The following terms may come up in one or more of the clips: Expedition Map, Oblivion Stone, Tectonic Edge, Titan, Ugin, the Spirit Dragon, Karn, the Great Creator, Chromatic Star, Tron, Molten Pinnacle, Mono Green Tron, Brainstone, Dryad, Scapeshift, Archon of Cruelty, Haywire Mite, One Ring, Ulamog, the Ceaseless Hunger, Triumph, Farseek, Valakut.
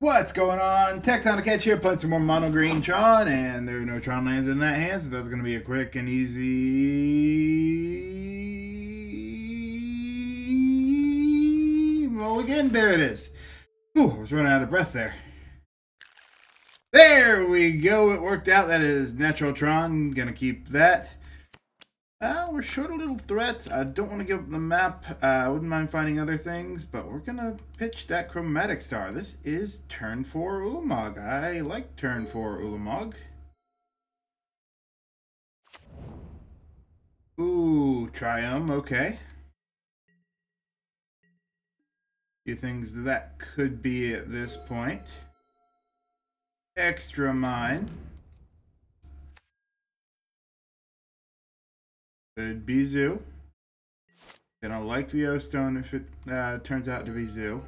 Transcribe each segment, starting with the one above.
What's going on? Tectonic Edge here, playing some more Mono Green Tron, and there are no Tron lands in that hand, so that's going to be a quick and easy mulligan. There it is. Ooh, I was running out of breath there. There we go. It worked out. That is natural Tron. Gonna keep that. We're short a little threat. I don't want to give up the map. I wouldn't mind finding other things, but we're going to pitch that Chromatic Star. This is turn 4 Ulamog. I like turn 4 Ulamog. Ooh, Triumph, okay. Few things that could be at this point. Extra mine. Could be zoo. Gonna like the O stone if it turns out to be zoo.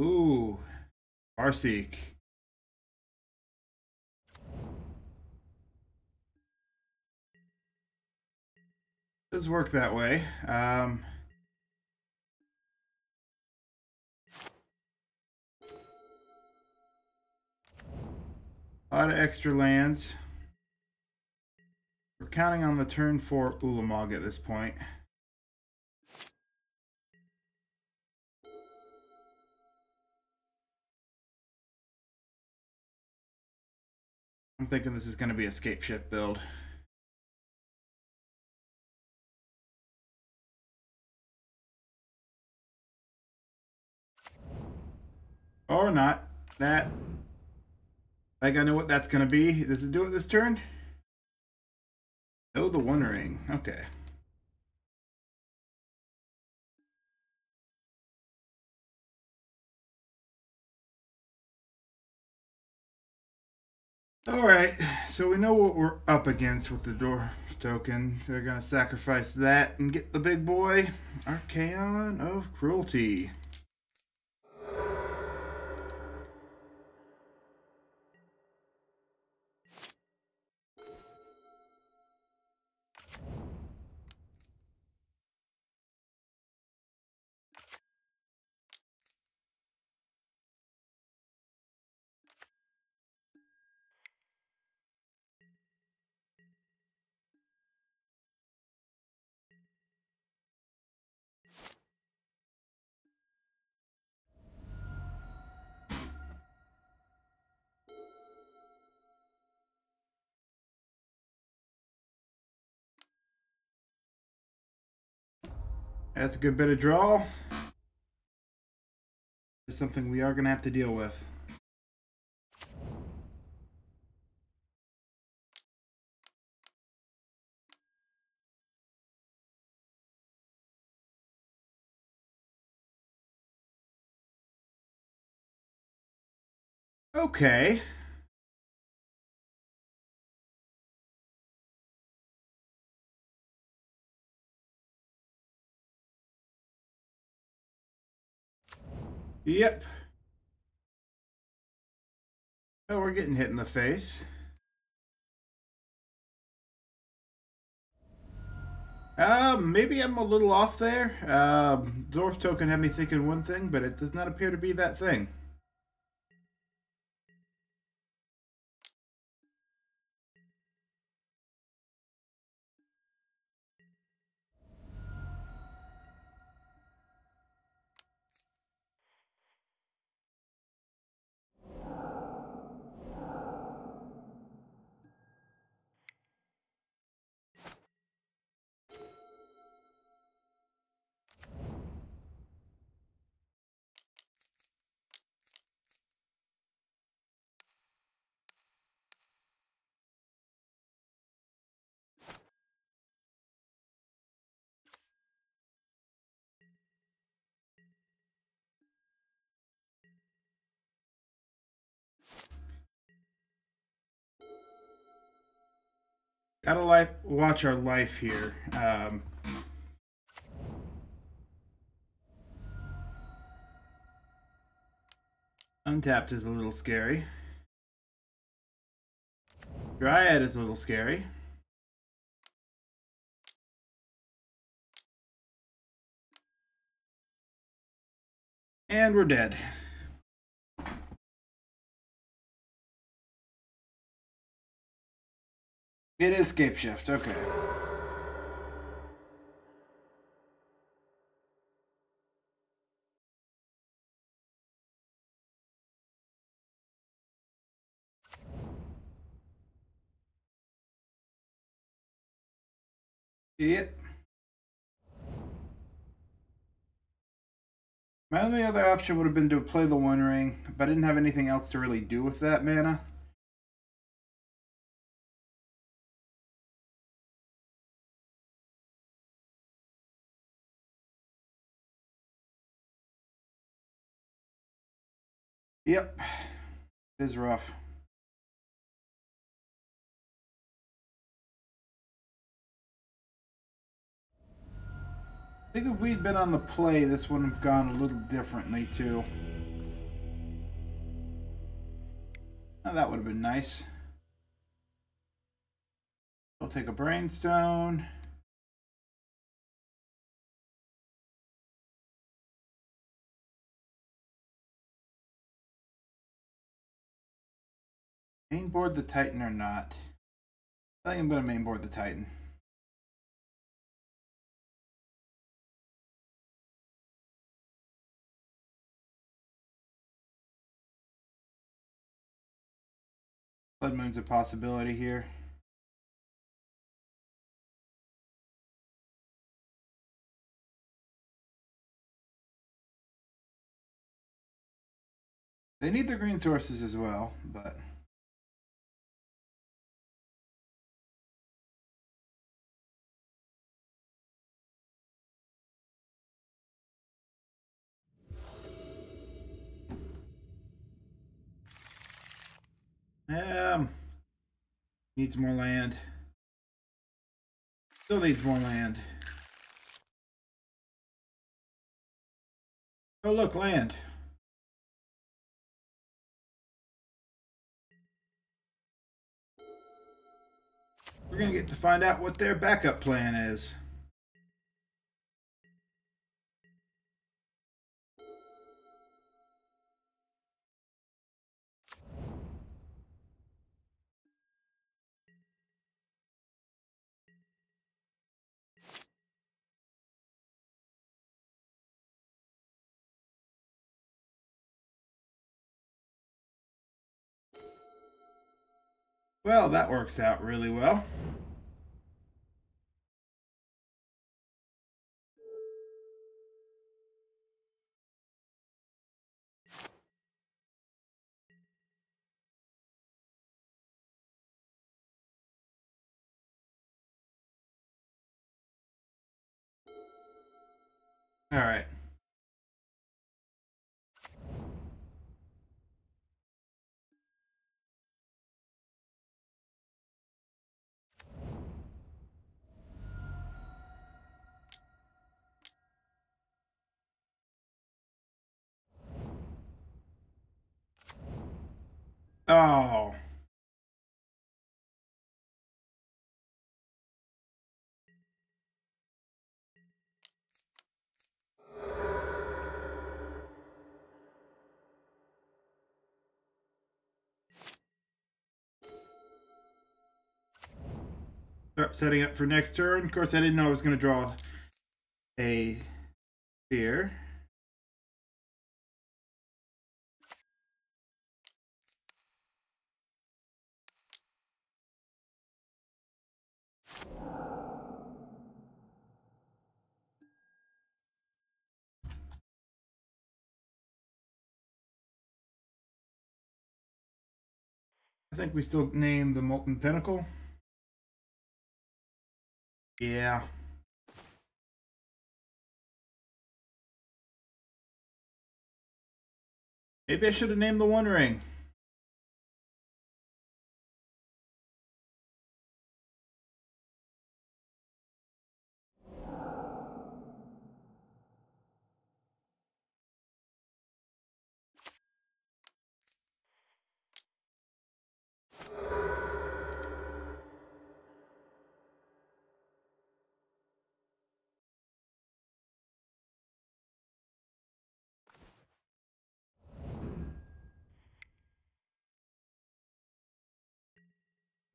Ooh, Farseek. Does work that way. A lot of extra lands. We're counting on the turn 4 Ulamog at this point. I'm thinking this is going to be a Scapeshift build. Or not. That... Like, I know what that's going to be. Does it do it this turn? No, the One Ring. Okay. Alright, so we know what we're up against with the Dwarf token. They're going to sacrifice that and get the big boy. Archon of Cruelty. That's a good bit of draw. It's something we are going to have to deal with. Okay. Yep. Oh, we're getting hit in the face. Maybe I'm a little off there. Dwarf token had me thinking one thing, but it does not appear to be that thing. Gotta watch our life here. Untapped is a little scary. Dryad is a little scary. And we're dead. It is Scapeshift, okay. Yep. My only other option would have been to play the One Ring, but I didn't have anything else to really do with that mana. Yep, it is rough. I think if we'd been on the play, this would have gone a little differently, too. Now that would have been nice. We'll take a Brainstone. Mainboard the Titan or not? I think I'm going to mainboard the Titan. Blood Moon's a possibility here. They need their green sources as well, but... needs more land. Still needs more land. Oh look, land. We're gonna get to find out what their backup plan is. Well, that works out really well. All right. Oh. Start setting up for next turn. Of course, I didn't know I was going to draw a spear. I think we still name the Molten Pinnacle. Yeah. Maybe I should have named the One Ring.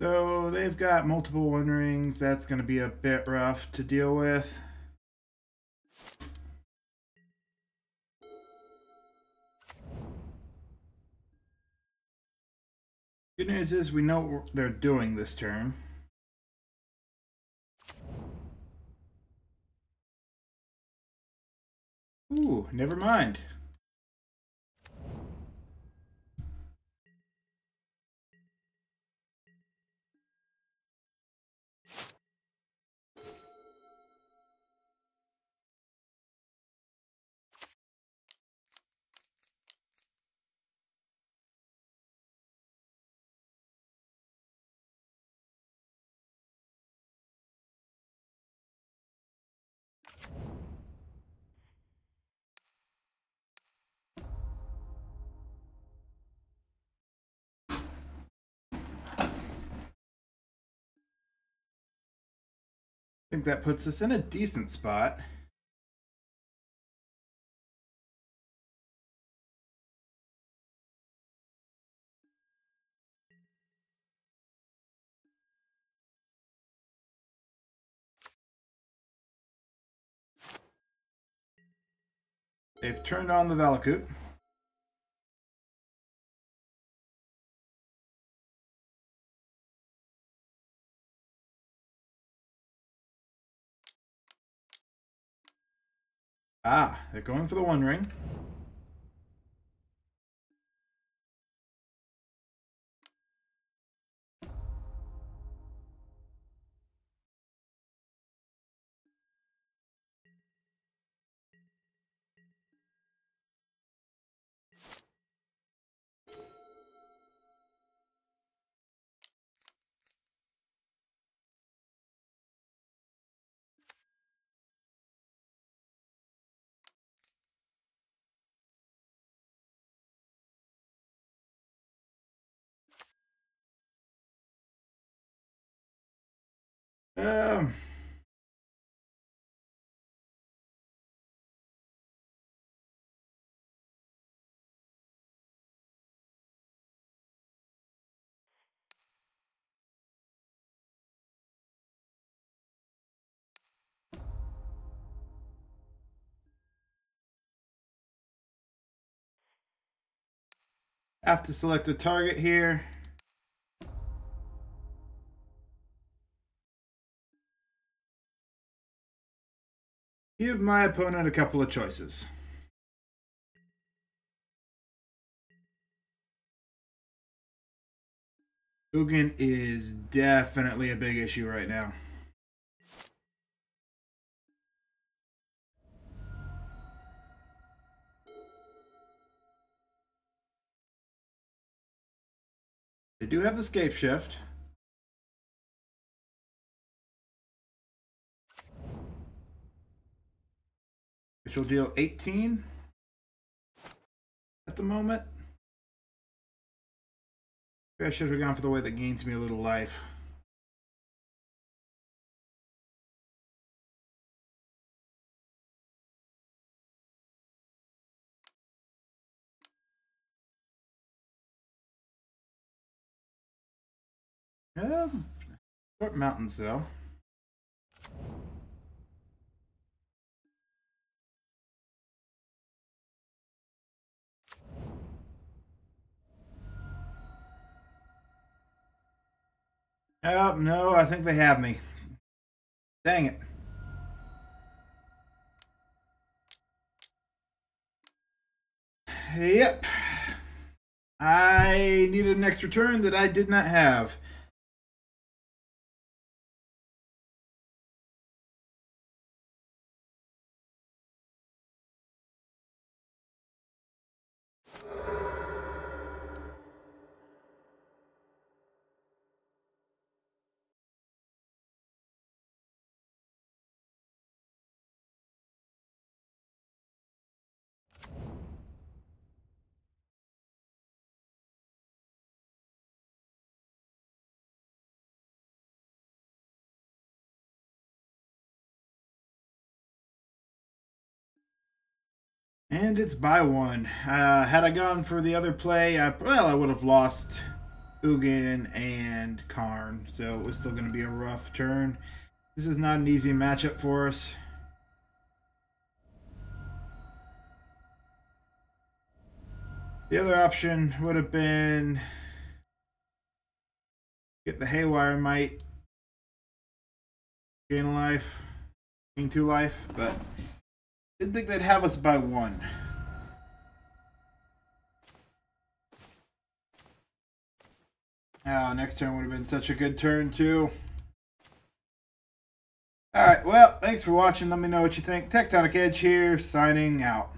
So they've got multiple One Rings. That's going to be a bit rough to deal with. Good news is we know what they're doing this turn. Ooh, never mind. I think that puts us in a decent spot. They've turned on the Valakut. Ah, they're going for the One Ring. Have to select a target here. Give my opponent a couple of choices. Ugin is definitely a big issue right now. They do have the Scapeshift. Which will deal 18 at the moment. Maybe I should have gone for the way that gains me a little life. Short mountains though. Oh, no, I think they have me. Dang it. Yep. I needed an extra turn that I did not have. And it's by one. Had I gone for the other play, I would have lost Ugin and Karn, so it was still going to be a rough turn. This is not an easy matchup for us. The other option would have been get the Haywire Mite, gain a life, gain 2 life, but didn't think they'd have us by 1. Oh, next turn would have been such a good turn too. Alright, well, thanks for watching. Let me know what you think. Tectonic Edge here, signing out.